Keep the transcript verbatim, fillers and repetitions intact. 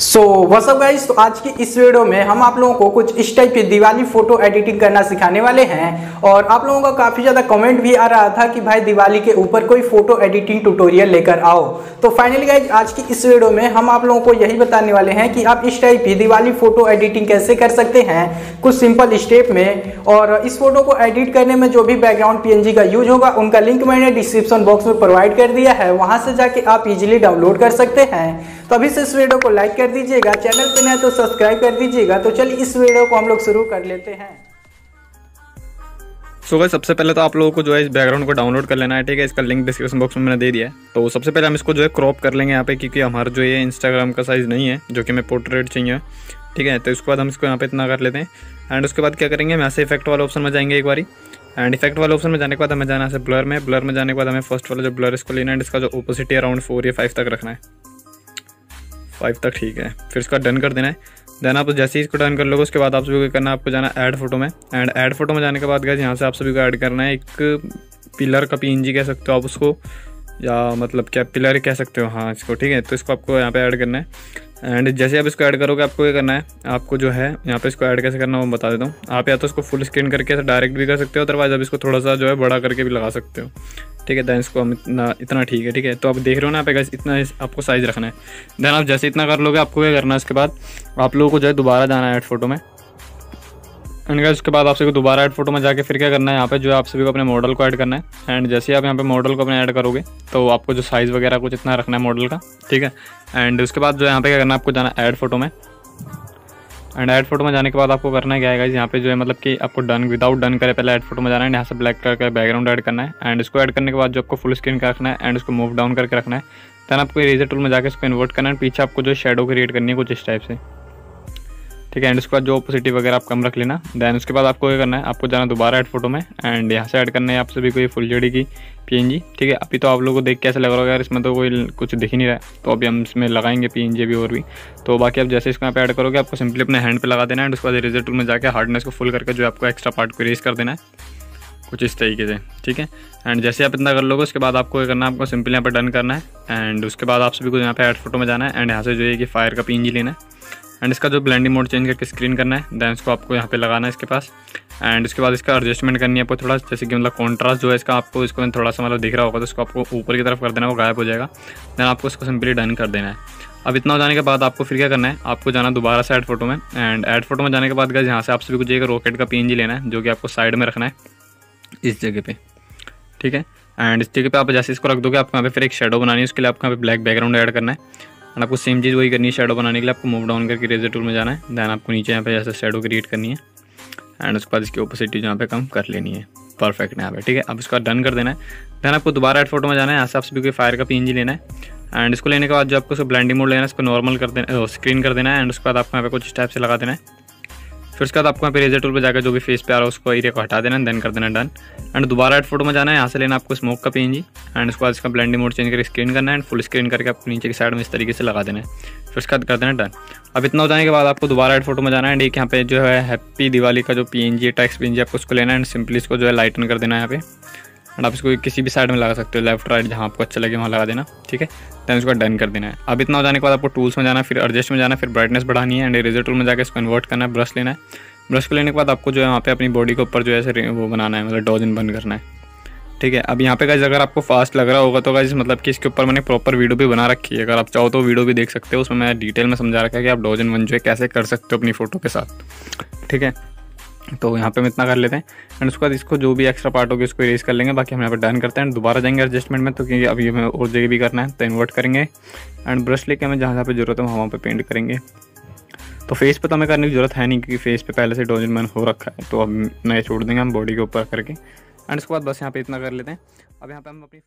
So what's up guys, तो आज की इस वीडियो में हम आप लोगों को कुछ इस टाइप की दिवाली फोटो एडिटिंग करना सिखाने वाले हैं। और आप लोगों का काफ़ी ज़्यादा कमेंट भी आ रहा था कि भाई दिवाली के ऊपर कोई फोटो एडिटिंग ट्यूटोरियल लेकर आओ। तो फाइनली गाइज आज की इस वीडियो में हम आप लोगों को यही बताने वाले हैं कि आप इस टाइप की दिवाली फोटो एडिटिंग कैसे कर सकते हैं कुछ सिंपल स्टेप में। और इस फोटो को एडिट करने में जो भी बैकग्राउंड पीएनजी का यूज होगा उनका लिंक मैंने डिस्क्रिप्शन बॉक्स में प्रोवाइड कर दिया है, वहां से जाके आप इजीली डाउनलोड कर सकते हैं। तो अभी से इस वीडियो को लाइक कर दीजिएगा, चैनल पे नए तो सब्सक्राइब कर दीजिएगा। तो चलिए इस वीडियो को हम लोग शुरू कर लेते हैं। सो गाइस सबसे पहले तो आप लोगों को जो है इस बैकग्राउंड को डाउनलोड कर लेना है, ठीक है। इसका लिंक डिस्क्रिप्शन बॉक्स में मैंने दे दिया है। तो सबसे पहले हम इसको जो है क्रॉप कर लेंगे यहाँ पे, क्योंकि हमारा जो ये इंस्टाग्राम का साइज़ नहीं है जो कि हमें पोर्ट्रेट चाहिए, ठीक है। तो उसके बाद हम इसको यहाँ पे इतना कर लेते हैं। एंड उसके बाद क्या करेंगे, हम यहाँ से इफेक्ट वाले ऑप्शन में जाएंगे एक बारी। एंड इफेक्ट वाले ऑप्शन में जाने के बाद हमें जाना है ब्लर में। ब्लर में जाने के बाद हमें फर्स्ट वाला जो ब्लर इसको लेना है, इसका जो ओपोसिट है अराउंड फोर या फाइव तक रखना है, फाइव तक, ठीक है। फिर इसका डन कर देना है। देन आप जैसे ही इसको डन कर लोगे उसके बाद आप सभी को करना है, आपको जाना है ऐड फोटो में। एंड ऐड फोटो में जाने के बाद गाइस यहाँ से आप सभी को ऐड करना है एक पिलर का पीएनजी कह सकते हो आप उसको, या मतलब क्या पिलर कह सकते हो, हाँ इसको, ठीक है। तो इसको आपको यहाँ पे ऐड करना है। एंड जैसे आप इसको ऐड करोगे आपको ये करना है, आपको जो है यहाँ पे इसको ऐड कैसे करना है वो बता देता हूँ। आप या तो इसको फुल स्क्रीन करके डायरेक्ट भी कर सकते हो, अदरवाइज आप इसको थोड़ा सा जो है बड़ा करके भी लगा सकते हो, ठीक है। दैन इसको हम इतना इतना ठीक है, ठीक है। तो आप देख रहे हो ना यहाँ पे गाइस, इतना आपको साइज़ रखना है। दैन आप जैसे इतना कर लोगे आपको ये करना है, इसके बाद आप लोगों को जो है दोबारा जाना है ऐड फोटो में। एंड गाइस उसके बाद आप सभी को दोबारा ऐड फोटो में जाके फिर क्या करना है, यहाँ पे जो है आप सभी को अपने मॉडल को ऐड करना है। एंड जैसे ही आप यहाँ पे मॉडल को अपने ऐड करोगे तो आपको जो साइज़ वगैरह कुछ इतना रखना है मॉडल का, ठीक है। एंड उसके बाद जो यहाँ पे क्या करना है, आपको जाना है ऐड फोटो में। एंड ऐड फोटो में जाने के बाद आपको करना है क्या है गाइस, यहाँ पे जो है मतलब कि आपको डन विदाउट डन करे पहले ऐड फोटो में जाना है। यहाँ से ब्लैक कलर का बैकग्राउंड ऐड करना है। एंड इसको ऐड करने के बाद जो आपको फुल स्क्रीन का रखना है एंड उसको मूव डाउन करके रखना है। दैन आपको इरेजर टूल में जाकर इसको इन्वर्ट करना है। पीछे आपको जो शेडो क्रिएट करनी है कुछ इस टाइप से, ठीक है। एंड उसके बाद जो ओपोसिटी वगैरह आप कम रख लेना। दैन उसके बाद आपको ये करना है, आपको जाना दोबारा ऐड फोटो में। एंड यहाँ से ऐड करना है आप सभी को ये फुल जेडी की पीएनजी, ठीक है। अभी तो आप लोगों को देख कैसे लग रहा होगा यार, इसमें तो कोई कुछ दिख ही नहीं रहा है, तो अभी हम इसमें लगाएंगे पीएनजी भी और भी। तो बाकी आप जैसे इसको यहाँ पे ऐड करोगे आपको सिंपली अपने हैंड पे लगा देना है। एंड उसके बाद इरेजर टूल में जाकर हार्डनेस को फुल करके जो आपको एक्स्ट्रा पार्ट को इरेज कर देना है कुछ इस तरीके से, ठीक है। एंड जैसे आप इतना कर लोगे उसके बाद आपको ये करना है, आपको सिंपली यहाँ पर डन करना है। एंड उसके बाद आप सभी को यहाँ पे ऐड फोटो में जाना है। एंड यहाँ से जो है कि फायर का पीएनजी लेना है। एंड इसका जो ब्लेंडिंग मोड चेंज करके स्क्रीन करना है। दैन इसको आपको यहाँ पे लगाना है इसके पास। एंड इसके बाद इसका एडजस्टमेंट करनी है आपको थोड़ा, जैसे कि मतलब कॉन्ट्रास्ट जो है इसका आपको इसको थोड़ा सा मतलब दिख रहा होगा तो इसको आपको ऊपर की तरफ कर देना, वो गायब हो जाएगा। दैन आपको इसको सिंपली डन कर देना है। अब इतना हो जाने के बाद आपको फिर क्या करना है, आपको जाना दोबारा से ऐड फोटो में। एंड ऐड फोटो में जाने के बाद गाइस यहाँ से आप सभी को जो एक रॉकेट का पीएनजी लेना है जो कि आपको साइड में रखना है इस जगह पर, ठीक है। एंड इस जगह पर आप जैसे इसको रख दोगे आपको यहाँ पे फिर एक शेडो बनानी है, उसके लिए आपको यहाँ पे ब्लैक बैकग्राउंड ऐड करना है। एंड आपको सेम चीज़ वही करनी है, शेडो बनाने के लिए आपको मूव डाउन करके इरेजर टूल में जाना है। दैन आपको नीचे यहाँ पे जैसे शेडो क्रिएट करनी है। एंड उसके बाद इसकी ओपोसिटी यहाँ पे कम कर लेनी है, परफेक्ट यहाँ पे, ठीक है। अब इसका डन कर देना है। दैन आपको दोबारा ऐड फोटो में जाना है। यहाँ से आप सभी को फायर का पीएनजी लेना है। एंड इसको लेने के बाद जो आपको उसको ब्लेंडिंग मोड लेना है, इसको नॉर्मल कर देना, स्क्रीन कर देना है। एंड उसके बाद आपको यहाँ पे कुछ स्टेप से लगा देना है। फिर उसके बाद आपको यहाँ पे इरेजर टूल पर जाकर जो भी फेस पे आ रहा है उसको एरिया को हटा देना, देन कर देना डन। एंड दोबारा ऐड फोटो में जाना है। यहाँ से लेना आपको स्मोक का पीएनजी। एंड उसके बाद इसका ब्लेंडिंग मोड चेंज करके स्क्रीन करना है। एंड फुल स्क्रीन करके आपको नीचे की साइड में इस तरीके से लगा देना है। फिर उसके बाद कर देना डन। अब इतना हो जाने के बाद आपको दोबारा ऐड फोटो में जाना है। एंड एक यहाँ पे जो है हैप्पी दिवाली का जो पीएनजी टेक्स्ट पीएनजी आपको उसको लेना है। एंड सिंपली इसको जो है लाइटन कर देना है यहाँ पे। एंड आप इसको किसी भी साइड में लगा सकते हो, लेफ्ट राइट जहाँ आपको अच्छा लगे वहाँ लगा देना, ठीक है। दैन इसको डन कर देना है। अब इतना हो जाने के बाद आपको टूल्स में जाना है, फिर एडजस्ट में जाना है, फिर ब्राइटनेस बढ़ानी है। एंड इरेजर टूल में जाकर इसको इन्वर्ट करना है, ब्रश लेना है। ब्रश को लेने के बाद आपको जो है यहाँ पे अपनी बॉडी के ऊपर जो है वो बनाना है, मतलब डॉजन बन करना है, ठीक है। अब यहाँ पे गाइस अगर आपको फास्ट लग रहा होगा तो गाइस मतलब कि इसके ऊपर मैंने प्रॉपर वीडियो भी बना रखी है, अगर आप चाहो तो वीडियो भी देख सकते हो, उसमें मैं डिटेल में समझा रखा है कि आप डॉजन बन जो है कैसे कर सकते हो अपनी फ़ोटो के साथ, ठीक है। तो यहाँ पे हम इतना कर लेते हैं। एंड उसके बाद इसको जो भी एक्स्ट्रा पार्ट होगी उसको इरेज कर लेंगे, बाकी हम यहाँ पर डन करते हैं। दोबारा जाएंगे एडजस्टमेंट में, तो क्योंकि अभी हमें और जगह भी करना है तो इन्वर्ट करेंगे। एंड ब्रश लेके हमें जहाँ जहाँ पर जरूरत है वहाँ पर पेंट करेंगे। तो फेस पे तो हमें करने की ज़रूरत है नहीं, क्योंकि फेस पे पहले से डॉजन बन हो रखा है, तो अब नए छोड़ देंगे हम बॉडी के ऊपर करके। एंड इसके बाद बस यहाँ पे इतना कर लेते हैं। अब यहाँ पे हम अपनी